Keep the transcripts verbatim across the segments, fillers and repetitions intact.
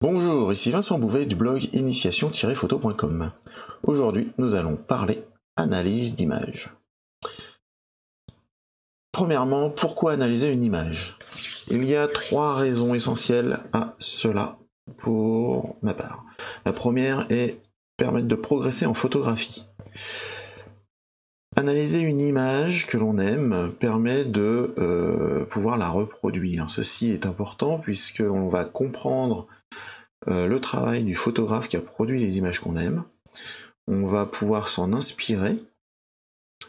Bonjour, ici Vincent Bouvet du blog initiation tiret photo point com. Aujourd'hui, nous allons parler analyse d'image. Premièrement, pourquoi analyser une image? Il y a trois raisons essentielles à cela pour ma part. La première est permettre de progresser en photographie. Analyser une image que l'on aime permet de euh, pouvoir la reproduire. Ceci est important puisque on va comprendre euh, le travail du photographe qui a produit les images qu'on aime. On va pouvoir s'en inspirer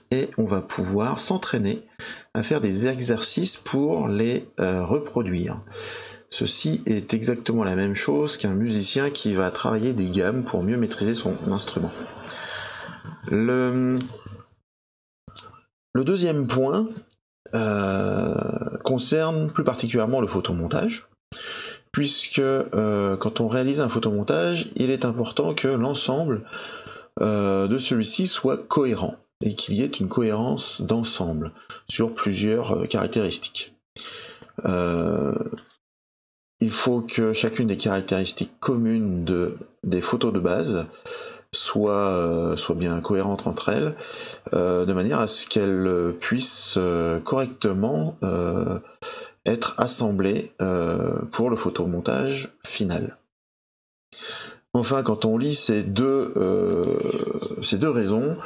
et on va pouvoir s'entraîner à faire des exercices pour les euh, reproduire. Ceci est exactement la même chose qu'un musicien qui va travailler des gammes pour mieux maîtriser son instrument. Le... Le deuxième point euh, concerne plus particulièrement le photomontage, puisque euh, quand on réalise un photomontage, il est important que l'ensemble euh, de celui-ci soit cohérent, et qu'il y ait une cohérence d'ensemble sur plusieurs euh, caractéristiques. Euh, il faut que chacune des caractéristiques communes de, des photos de base Soit, euh, soit bien cohérentes entre elles, euh, de manière à ce qu'elles puissent euh, correctement euh, être assemblées euh, pour le photomontage final. Enfin, quand on lit ces deux, euh, ces deux raisons,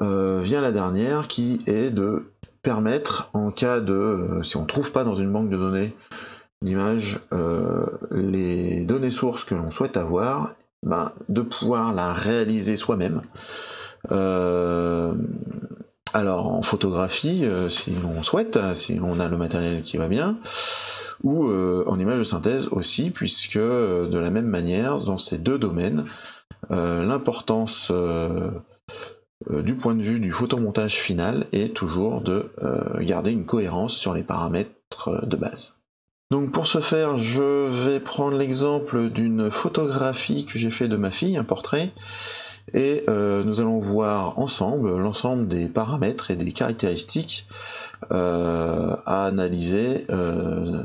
euh, vient la dernière qui est de permettre, en cas de... Euh, si on ne trouve pas dans une banque de données d'images euh, les données sources que l'on souhaite avoir, Ben, de pouvoir la réaliser soi-même. Euh, alors en photographie, euh, si l'on souhaite, si l'on a le matériel qui va bien, ou euh, en image de synthèse aussi, puisque euh, de la même manière, dans ces deux domaines, euh, l'importance euh, euh, du point de vue du photomontage final est toujours de euh, garder une cohérence sur les paramètres de base. Donc pour ce faire, je vais prendre l'exemple d'une photographie que j'ai fait de ma fille, un portrait, et euh, nous allons voir ensemble l'ensemble des paramètres et des caractéristiques euh, à analyser euh,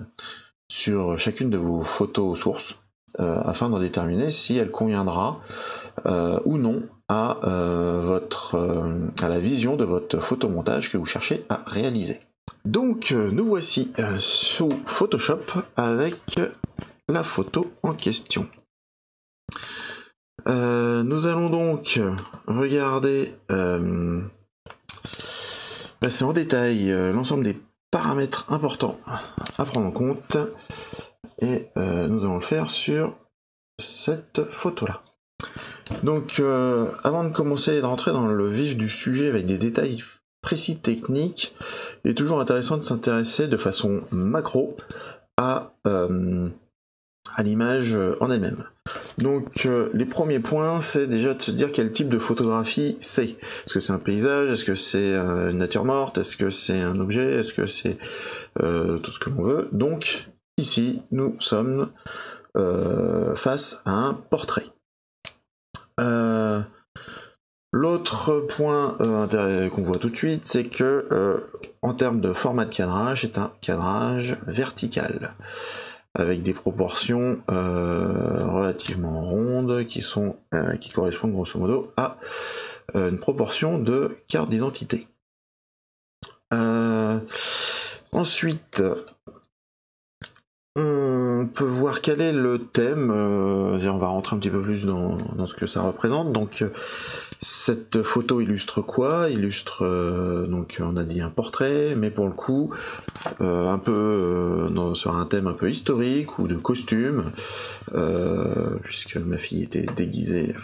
sur chacune de vos photos sources, euh, afin d'en déterminer si elle conviendra euh, ou non à, euh, votre, euh, à la vision de votre photomontage que vous cherchez à réaliser. Donc nous voici sous Photoshop avec la photo en question. Euh, nous allons donc regarder euh, passer en détail euh, l'ensemble des paramètres importants à prendre en compte et euh, nous allons le faire sur cette photo-là. Donc euh, avant de commencer et de rentrer dans le vif du sujet avec des détails précis techniques, il est toujours intéressant de s'intéresser de façon macro à, euh, à l'image en elle-même. Donc euh, les premiers points, c'est déjà de se dire quel type de photographie c'est. Est-ce que c'est un paysage? Est-ce que c'est euh, une nature morte? Est-ce que c'est un objet? Est-ce que c'est euh, tout ce que l'on veut? Donc ici, nous sommes euh, face à un portrait. Euh, L'autre point euh, qu'on voit tout de suite, c'est que euh, en termes de format de cadrage, c'est un cadrage vertical, avec des proportions euh, relativement rondes qui, sont, euh, qui correspondent grosso modo à euh, une proportion de carte d'identité. Euh, ensuite, on peut voir quel est le thème, euh, on va rentrer un petit peu plus dans, dans ce que ça représente. Donc cette photo illustre quoi? Illustre, euh, donc on a dit un portrait, mais pour le coup, euh, un peu euh, dans, sur un thème un peu historique ou de costume, euh, puisque ma fille était déguisée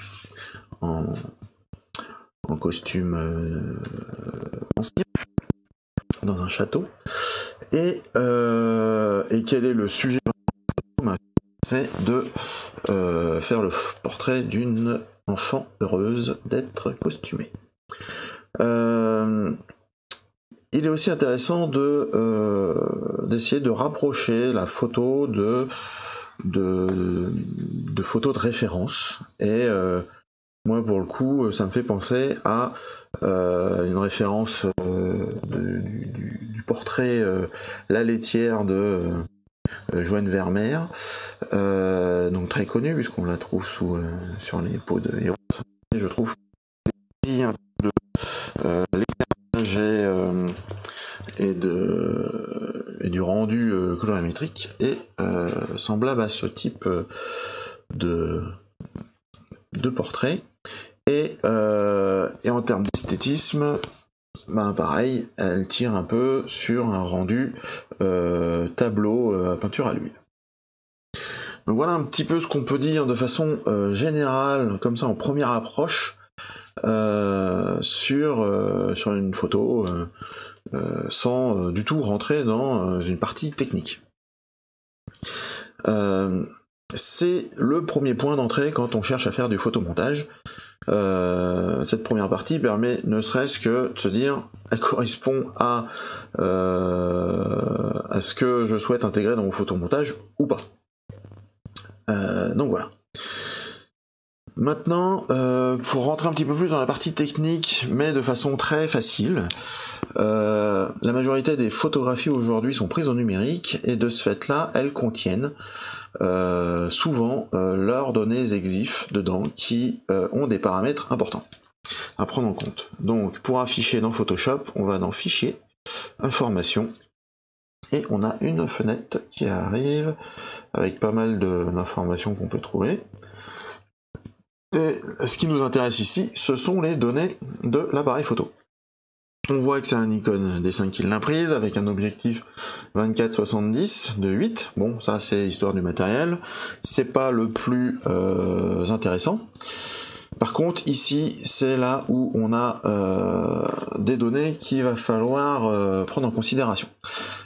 en, en costume euh, ancien, dans un château. Et, euh, et quel est le sujet? C'est de euh, faire le portrait d'une enfant heureuse d'être costumée. Euh, il est aussi intéressant de euh, d'essayer de rapprocher la photo de, de, de photos de référence. Et euh, moi, pour le coup, ça me fait penser à euh, une référence euh, de, du, du portrait euh, La laitière de euh, Joanne Vermeer, euh, donc très connue puisqu'on la trouve sous, euh, sur les peaux de héros. Je trouve un peu de euh, l'éclairage et, euh, et, de, et du rendu euh, colorimétrique est euh, semblable à ce type de, de portrait. Et, euh, et en termes d'esthétisme, ben pareil, elle tire un peu sur un rendu euh, tableau à euh, peinture à l'huile. Donc voilà un petit peu ce qu'on peut dire de façon euh, générale, comme ça en première approche, euh, sur, euh, sur une photo, euh, euh, sans euh, du tout rentrer dans euh, une partie technique. Euh, c'est le premier point d'entrée quand on cherche à faire du photomontage. Euh, cette première partie permet ne serait-ce que de se dire elle correspond à, euh, à ce que je souhaite intégrer dans mon photomontage ou pas. Euh, donc voilà. Maintenant, euh, pour rentrer un petit peu plus dans la partie technique, mais de façon très facile, euh, la majorité des photographies aujourd'hui sont prises en numérique, et de ce fait-là, elles contiennent euh, souvent euh, leurs données EXIF dedans, qui euh, ont des paramètres importants à prendre en compte. Donc, pour afficher dans Photoshop, on va dans Fichier, Information, et on a une fenêtre qui arrive avec pas mal d'informations qu'on peut trouver. Et ce qui nous intéresse ici, ce sont les données de l'appareil photo. On voit que c'est un Nikon D cinq qui l'a prise, avec un objectif vingt-quatre soixante-dix de huit. Bon, ça c'est l'histoire du matériel. C'est pas le plus euh, intéressant. Par contre, ici, c'est là où on a euh, des données qu'il va falloir euh, prendre en considération.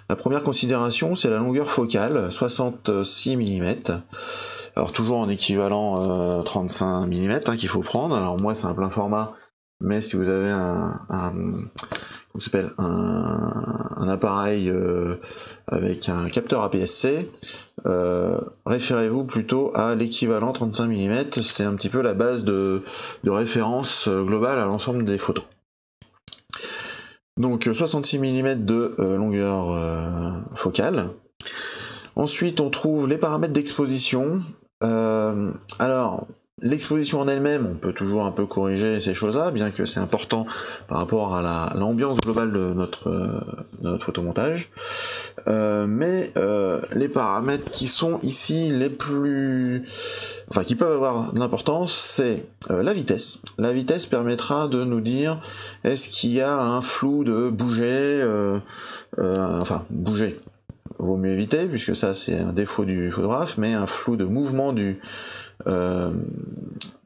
La première considération, c'est la longueur focale, soixante-six millimètres. Alors toujours en équivalent euh, trente-cinq millimètres hein, qu'il faut prendre. Alors moi c'est un plein format, mais si vous avez un, un, comment s'appelle, un, un appareil euh, avec un capteur A P S C, euh, référez-vous plutôt à l'équivalent trente-cinq millimètres, c'est un petit peu la base de, de référence globale à l'ensemble des photos. Donc soixante-six millimètres de euh, longueur euh, focale. Ensuite on trouve les paramètres d'exposition. Euh, alors, l'exposition en elle-même, on peut toujours un peu corriger ces choses-là, bien que c'est important par rapport à l'ambiance la, globale de notre, de notre photomontage. Euh, mais euh, les paramètres qui sont ici les plus... Enfin, qui peuvent avoir d'importance, c'est euh, la vitesse. La vitesse permettra de nous dire est-ce qu'il y a un flou de bouger, euh, euh, enfin, bouger. Vaut mieux éviter, puisque ça c'est un défaut du photographe, mais un flou de mouvement du, euh,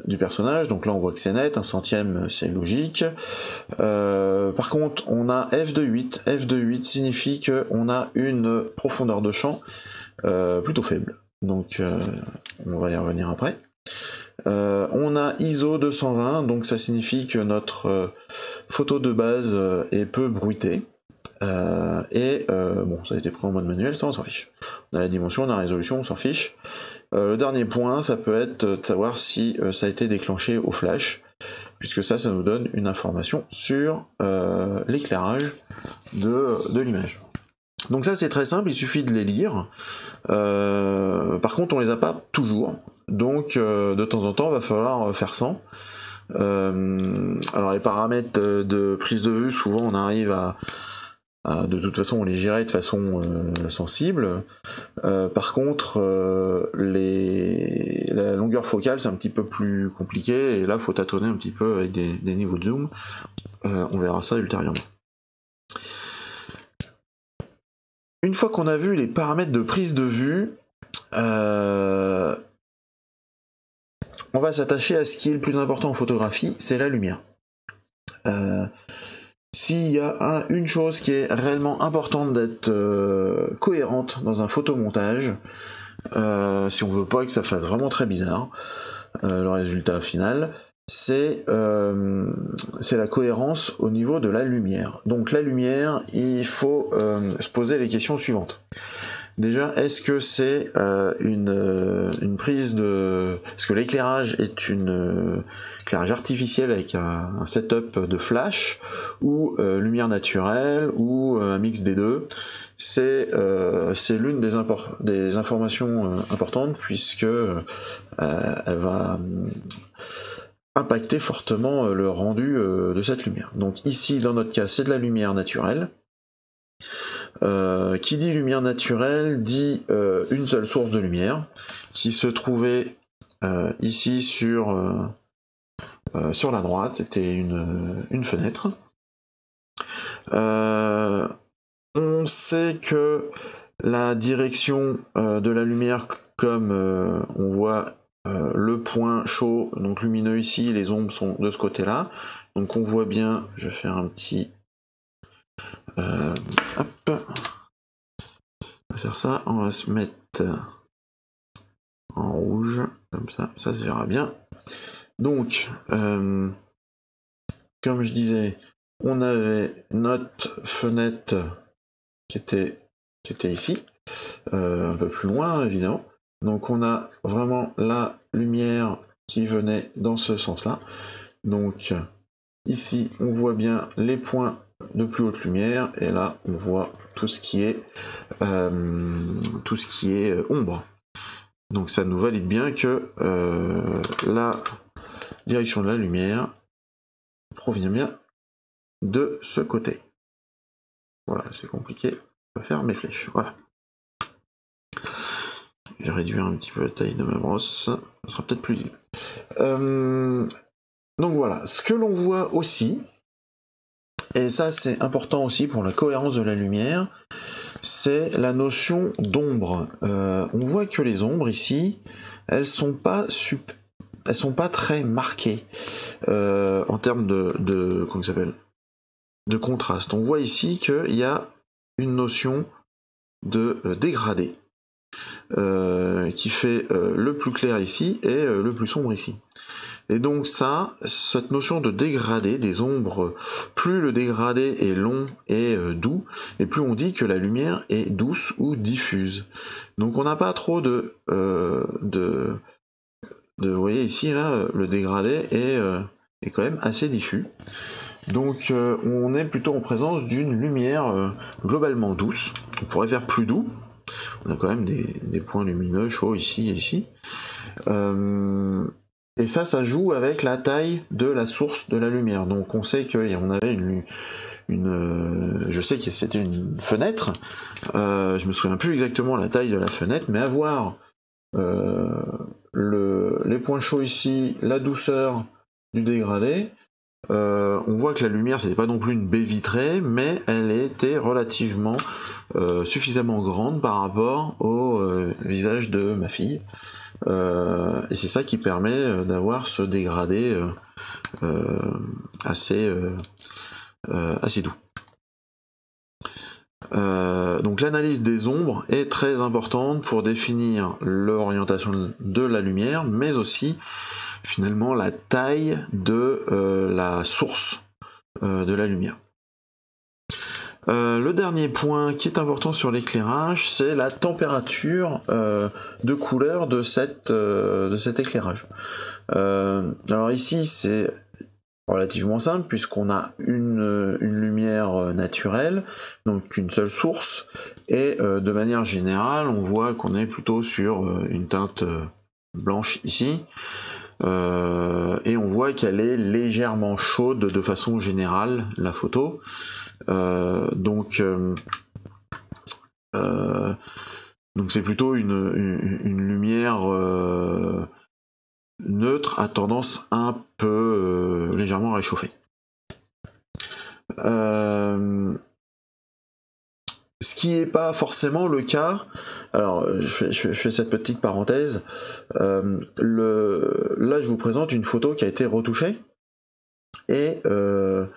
du personnage. Donc là on voit que c'est net, un centième c'est logique. Euh, par contre on a f deux virgule huit. f deux virgule huit signifie qu'on a une profondeur de champ euh, plutôt faible. Donc euh, on va y revenir après. Euh, on a I S O deux cent vingt, donc ça signifie que notre euh, photo de base euh, est peu bruitée. Euh, et euh, bon, ça a été pris en mode manuel, ça on s'en fiche. On a la dimension, on a la résolution, on s'en fiche. Euh, le dernier point, ça peut être de savoir si euh, ça a été déclenché au flash, puisque ça, ça nous donne une information sur euh, l'éclairage de, de l'image. Donc ça c'est très simple, il suffit de les lire. Euh, par contre on les a pas toujours, donc euh, de temps en temps il va falloir faire sans. Euh, alors les paramètres de prise de vue, souvent on arrive à... De toute façon, on les gérait de façon euh, sensible. Euh, par contre, euh, les... la longueur focale, c'est un petit peu plus compliqué. Et là, il faut tâtonner un petit peu avec des, des niveaux de zoom. Euh, on verra ça ultérieurement. Une fois qu'on a vu les paramètres de prise de vue, euh, on va s'attacher à ce qui est le plus important en photographie, c'est la lumière. Euh, S'il y a un, une chose qui est réellement importante d'être euh, cohérente dans un photomontage, euh, si on veut pas que ça fasse vraiment très bizarre, euh, le résultat final, c'est euh, c'est la cohérence au niveau de la lumière. Donc la lumière, il faut euh, se poser les questions suivantes. Déjà, est-ce que c'est euh, une, une prise de... Est-ce que l'éclairage est une euh, éclairage artificiel avec un, un setup de flash ou euh, lumière naturelle ou euh, un mix des deux? C'est euh, c'est l'une des, impor des informations euh, importantes puisque euh, elle va euh, impacter fortement euh, le rendu euh, de cette lumière. Donc ici, dans notre cas, c'est de la lumière naturelle. Euh, qui dit lumière naturelle dit euh, une seule source de lumière qui se trouvait euh, ici sur, euh, euh, sur la droite, c'était une, une fenêtre. Euh, on sait que la direction euh, de la lumière, comme euh, on voit euh, le point chaud, donc lumineux ici, les ombres sont de ce côté-là, donc on voit bien, je vais faire un petit... Euh, hop. On va faire ça, on va se mettre en rouge, comme ça, ça se verra bien. Donc, euh, comme je disais, on avait notre fenêtre qui était, qui était ici, euh, un peu plus loin évidemment. Donc on a vraiment la lumière qui venait dans ce sens-là. Donc ici, on voit bien les points de plus haute lumière, et là on voit tout ce qui est euh, tout ce qui est euh, ombre. Donc ça nous valide bien que euh, la direction de la lumière provient bien de ce côté. Voilà, c'est compliqué de faire mes flèches. Voilà, je vais réduire un petit peu la taille de ma brosse, ça sera peut-être plus libre. Euh, donc voilà, ce que l'on voit aussi, et ça c'est important aussi pour la cohérence de la lumière, c'est la notion d'ombre. Euh, on voit que les ombres ici, elles sont pas sup... elles sont pas très marquées euh, en termes de, de comment ça s'appelle, de contraste. On voit ici qu'il y a une notion de dégradé euh, qui fait euh, le plus clair ici et euh, le plus sombre ici. Et donc ça, cette notion de dégradé des ombres, plus le dégradé est long et doux, et plus on dit que la lumière est douce ou diffuse. Donc on n'a pas trop de, euh, de, de... Vous voyez ici, là, le dégradé est, euh, est quand même assez diffus. Donc euh, on est plutôt en présence d'une lumière euh, globalement douce. On pourrait faire plus doux. On a quand même des, des points lumineux chauds ici et ici. Euh, Et ça, ça joue avec la taille de la source de la lumière. Donc on sait qu'on avait une... une je sais que c'était une fenêtre. Euh, je me souviens plus exactement la taille de la fenêtre, mais avoir euh, le, les points chauds ici, la douceur du dégradé, euh, on voit que la lumière, c'était pas non plus une baie vitrée, mais elle était relativement euh, suffisamment grande par rapport au euh, visage de ma fille. Euh, et c'est ça qui permet d'avoir ce dégradé euh, euh, assez, euh, euh, assez doux. Euh, donc l'analyse des ombres est très importante pour définir l'orientation de la lumière, mais aussi finalement la taille de euh, la source euh, de la lumière. Euh, le dernier point qui est important sur l'éclairage, c'est la température euh, de couleur de, cette, euh, de cet éclairage. Euh, alors ici, c'est relativement simple puisqu'on a une, une lumière naturelle, donc une seule source, et euh, de manière générale, on voit qu'on est plutôt sur une teinte blanche ici. Euh, et on voit qu'elle est légèrement chaude de façon générale, la photo. Euh, donc euh, euh, donc c'est plutôt une, une, une lumière euh, neutre à tendance un peu euh, légèrement réchauffée. Euh, ce qui n'est pas forcément le cas, alors je fais, je fais cette petite parenthèse, euh, le, là je vous présente une photo qui a été retouchée et euh,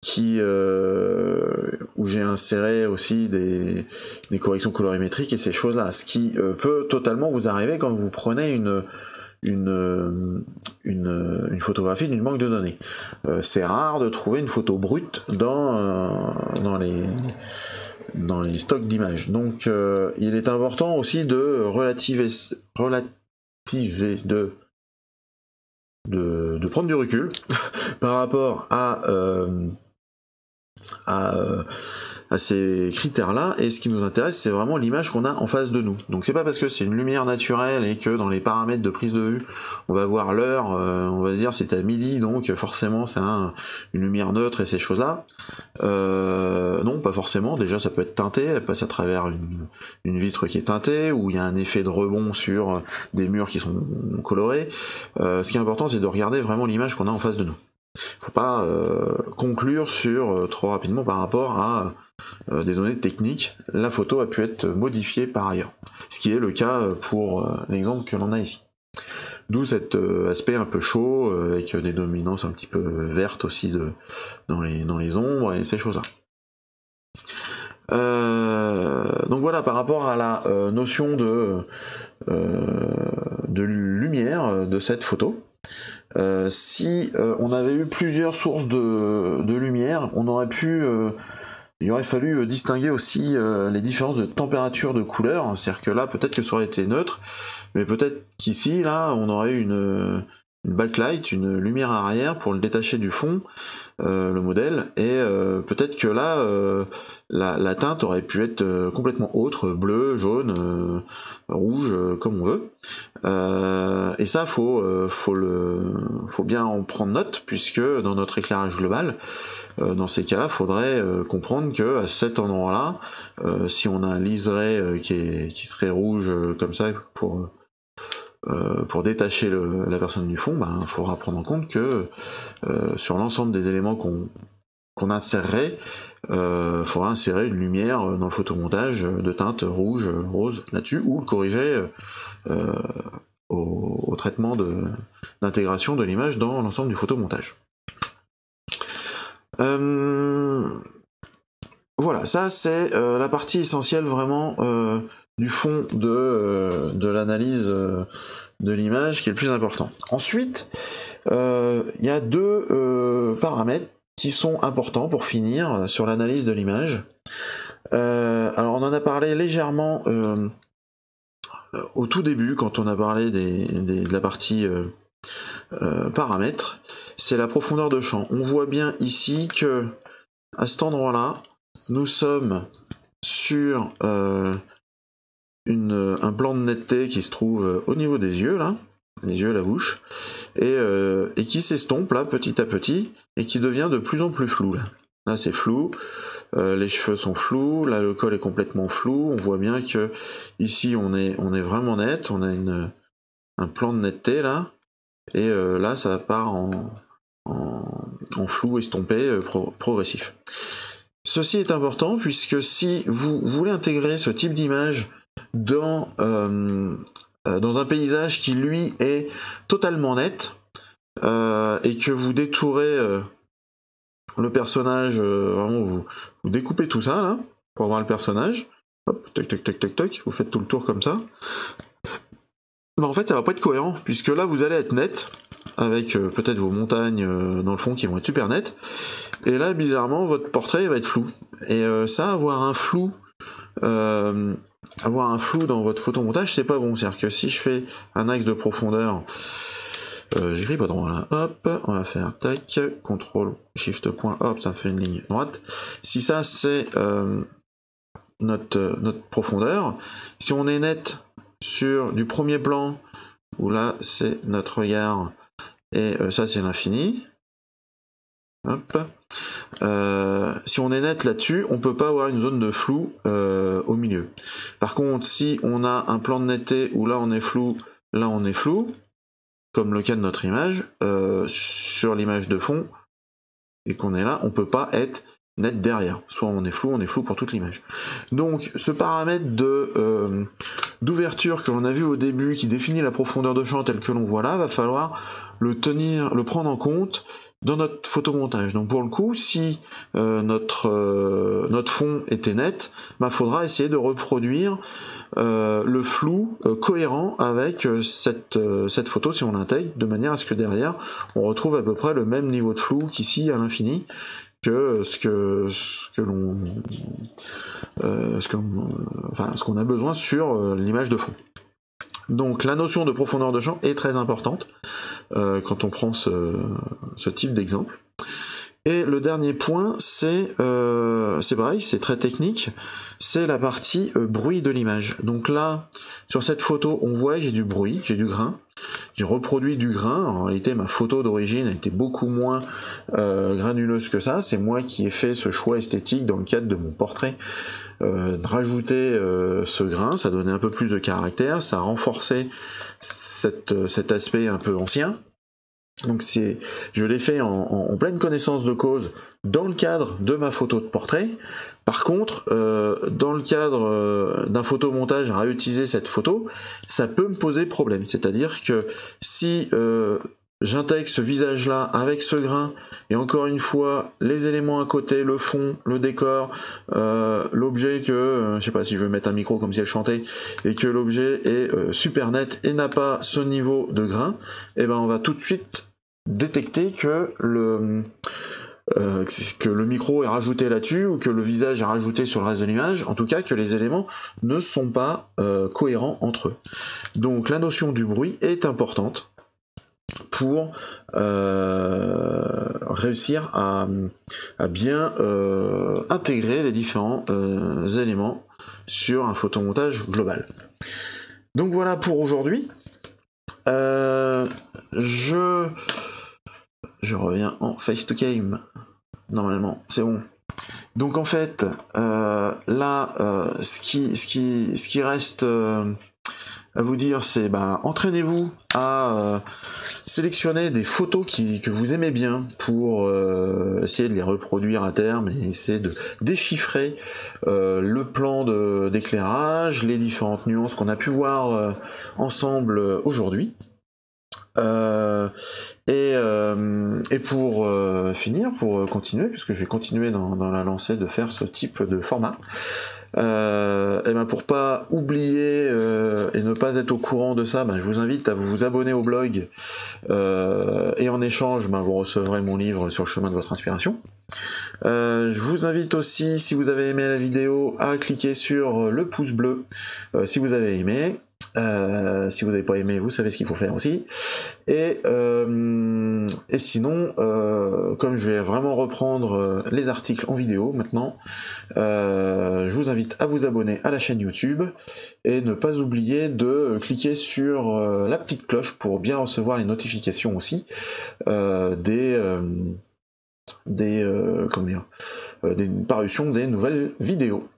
qui euh, où j'ai inséré aussi des, des corrections colorimétriques et ces choses-là, ce qui euh, peut totalement vous arriver quand vous prenez une une, une, une photographie d'une banque de données. Euh, c'est rare de trouver une photo brute dans, euh, dans les dans les stocks d'images. Donc euh, il est important aussi de relativer, relativer de, de, de prendre du recul par rapport à, euh, à, à ces critères-là. Et ce qui nous intéresse, c'est vraiment l'image qu'on a en face de nous. Donc c'est pas parce que c'est une lumière naturelle et que dans les paramètres de prise de vue, on va voir l'heure, euh, on va se dire c'est à midi, donc forcément c'est un, une lumière neutre et ces choses-là. Euh, non, pas forcément. Déjà, ça peut être teinté, elle passe à travers une, une vitre qui est teintée, ou il y a un effet de rebond sur des murs qui sont colorés. Euh, ce qui est important, c'est de regarder vraiment l'image qu'on a en face de nous. Faut pas euh, conclure sur euh, trop rapidement par rapport à euh, des données techniques. La photo a pu être modifiée par ailleurs, ce qui est le cas pour euh, l'exemple que l'on a ici. D'où cet euh, aspect un peu chaud, euh, avec des dominances un petit peu vertes aussi de, dans, les, dans les ombres et ces choses-là. Euh, donc voilà, par rapport à la euh, notion de, euh, de lumière de cette photo. Euh, si euh, on avait eu plusieurs sources de, de lumière, on aurait pu, euh, il aurait fallu distinguer aussi euh, les différences de température de couleur, c'est-à-dire que là peut-être que ça aurait été neutre, mais peut-être qu'ici, là, on aurait eu une, une backlight, une lumière arrière pour le détacher du fond, euh, le modèle, et euh, peut-être que là, euh, la, la teinte aurait pu être complètement autre, bleu, jaune, euh, rouge, euh, comme on veut. Euh, et ça, faut, euh, faut, le, faut bien en prendre note, puisque dans notre éclairage global, euh, dans ces cas-là, faudrait euh, comprendre que à cet endroit-là, euh, si on a un liseré euh, qui, est, qui serait rouge euh, comme ça pour, euh, pour détacher le, la personne du fond, il ben, faudra prendre en compte que euh, sur l'ensemble des éléments qu'on qu'on insérerait, euh, faudra insérer une lumière dans le photomontage de teinte rouge, rose là-dessus, ou le corriger euh, au, au traitement d'intégration de, de l'image dans l'ensemble du photomontage. Euh, voilà, ça c'est euh, la partie essentielle vraiment euh, du fond de, euh, de l'analyse euh, de l'image qui est le plus important. Ensuite, euh, y a deux euh, paramètres qui sont importants pour finir sur l'analyse de l'image. Euh, alors on en a parlé légèrement euh, au tout début quand on a parlé des, des, de la partie euh, euh, paramètres, c'est la profondeur de champ. On voit bien ici que à cet endroit-là, nous sommes sur euh, une, un plan de netteté qui se trouve au niveau des yeux, là, les yeux, la bouche, et, euh, et qui s'estompe là petit à petit et qui devient de plus en plus flou. Là, là c'est flou, euh, les cheveux sont flous, là le col est complètement flou, on voit bien que ici on est, on est vraiment net, on a une, un plan de netteté là, et euh, là ça part en, en, en flou estompé euh, pro, progressif. Ceci est important puisque si vous voulez intégrer ce type d'image dans... Euh, dans un paysage qui lui est totalement net euh, et que vous détourez euh, le personnage, euh, vraiment vous, vous découpez tout ça là pour avoir le personnage, hop, toc toc toc toc toc, vous faites tout le tour comme ça, mais en fait ça va pas être cohérent puisque là vous allez être net avec euh, peut-être vos montagnes euh, dans le fond qui vont être super nettes et là bizarrement votre portrait va être flou et euh, ça avoir un flou euh, Avoir un flou dans votre photomontage, c'est pas bon. C'est-à-dire que si je fais un axe de profondeur, euh, j'écris pas droit là, hop, on va faire tac, contrôle, shift, point, hop, ça me fait une ligne droite. Si ça, c'est euh, notre, notre profondeur, si on est net sur du premier plan, où là, c'est notre regard, et euh, ça, c'est l'infini, hop. Euh, si on est net là-dessus, on peut pas avoir une zone de flou euh, au milieu. Par contre, si on a un plan de netteté où là on est flou, là on est flou, comme le cas de notre image, euh, sur l'image de fond, et qu'on est là, on peut pas être net derrière. Soit on est flou, on est flou pour toute l'image. Donc ce paramètre de euh, d'ouverture que l'on a vu au début, qui définit la profondeur de champ telle que l'on voit là, va falloir le tenir, le prendre en compte dans notre photomontage. Donc pour le coup, si euh, notre, euh, notre fond était net, bah, faudra essayer de reproduire euh, le flou euh, cohérent avec euh, cette, euh, cette photo si on l'intègre, de manière à ce que derrière, on retrouve à peu près le même niveau de flou qu'ici à l'infini, que ce que ce que l'on euh, ce que enfin ce qu'on a besoin sur l'image de fond. Donc la notion de profondeur de champ est très importante euh, quand on prend ce, ce type d'exemple. Et le dernier point, c'est euh, c'est pareil, c'est très technique, c'est la partie euh, bruit de l'image. Donc là, sur cette photo, on voit j'ai du bruit, j'ai du grain, j'ai reproduit du grain. En réalité, ma photo d'origine était beaucoup moins euh, granuleuse que ça. C'est moi qui ai fait ce choix esthétique dans le cadre de mon portrait. Euh, de rajouter euh, ce grain, ça donnait un peu plus de caractère, ça renforçait cette, cet aspect un peu ancien. Donc c'est, je l'ai fait en, en, en pleine connaissance de cause dans le cadre de ma photo de portrait. Par contre, euh, dans le cadre euh, d'un photomontage, réutiliser cette photo, ça peut me poser problème. C'est-à-dire que si euh, j'intègre ce visage-là avec ce grain, et encore une fois, les éléments à côté, le fond, le décor, euh, l'objet que, euh, je sais pas si je vais mettre un micro comme si elle chantait, et que l'objet est euh, super net et n'a pas ce niveau de grain, et ben on va tout de suite détecter que le, euh, que le micro est rajouté là-dessus, ou que le visage est rajouté sur le reste de l'image, en tout cas que les éléments ne sont pas euh, cohérents entre eux. Donc la notion du bruit est importante pour euh, réussir à, à bien euh, intégrer les différents euh, éléments sur un photomontage global. Donc voilà pour aujourd'hui. Euh, je, je reviens en face to game. Normalement, c'est bon. Donc en fait, euh, là, euh, ce qui, ce qui, ce qui reste... Euh, à vous dire, c'est bah, entraînez-vous à euh, sélectionner des photos qui, que vous aimez bien pour euh, essayer de les reproduire à terme et essayer de déchiffrer euh, le plan d'éclairage, les différentes nuances qu'on a pu voir euh, ensemble aujourd'hui. Euh, et, euh, et pour euh, finir, pour continuer, puisque je vais continuer dans, dans la lancée de faire ce type de format, Euh, et ben pour pas oublier euh, et ne pas être au courant de ça, ben je vous invite à vous abonner au blog euh, et en échange ben vous recevrez mon livre sur le chemin de votre inspiration. Euh, je vous invite aussi, si vous avez aimé la vidéo, à cliquer sur le pouce bleu euh, si vous avez aimé. Euh, si vous n'avez pas aimé, vous savez ce qu'il faut faire aussi. Et, euh, et sinon, euh, comme je vais vraiment reprendre les articles en vidéo maintenant, euh, je vous invite à vous abonner à la chaîne YouTube et ne pas oublier de cliquer sur la petite cloche pour bien recevoir les notifications aussi euh, des... Euh, des euh, comment dire, euh, des parutions des nouvelles vidéos.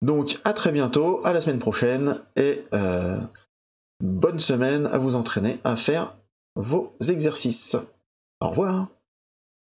Donc à très bientôt, à la semaine prochaine et euh, bonne semaine à vous entraîner à faire vos exercices. Au revoir.